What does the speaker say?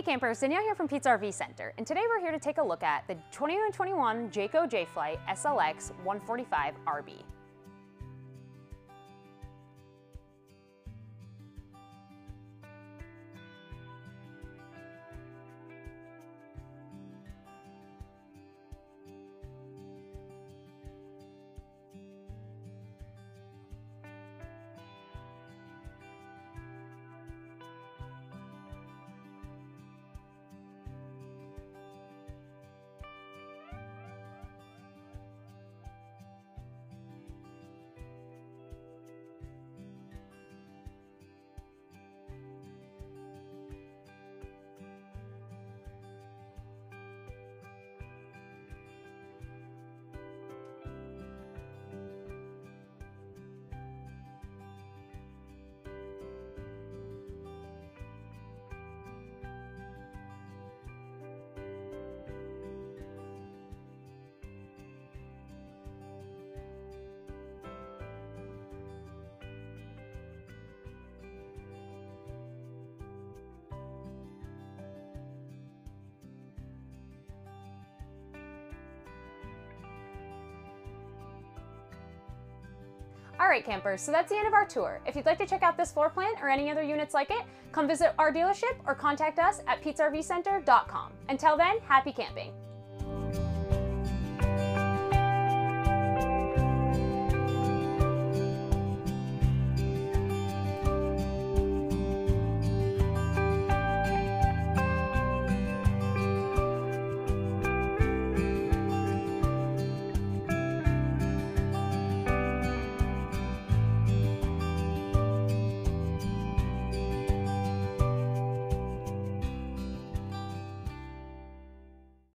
Hey campers, Danielle here from Pete's RV Center, and today we're here to take a look at the 2021 Jayco Jay Flight SLX 145RB. Alright campers, so that's the end of our tour. If you'd like to check out this floor plan or any other units like it, come visit our dealership or contact us at petesrvcenter.com. Until then, happy camping!